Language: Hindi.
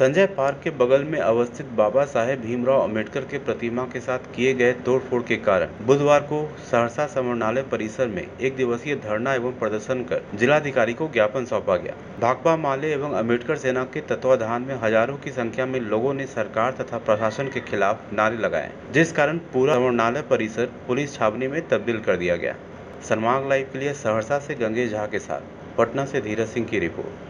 संजय पार्क के बगल में अवस्थित बाबा साहेब भीमराव अम्बेडकर के प्रतिमा के साथ किए गए तोड़फोड़ के कारण बुधवार को सहरसा समरणालय परिसर में एक दिवसीय धरना एवं प्रदर्शन कर जिलाधिकारी को ज्ञापन सौंपा गया। भाकपा माले एवं अम्बेडकर सेना के तत्वाधान में हजारों की संख्या में लोगों ने सरकार तथा प्रशासन के खिलाफ नारे लगाए, जिस कारण पूरा समरणालय परिसर पुलिस छावनी में तब्दील कर दिया गया। सन्मार्ग लाइव के लिए सहरसा से गंगेश झा के साथ पटना से धीरज सिंह की रिपोर्ट।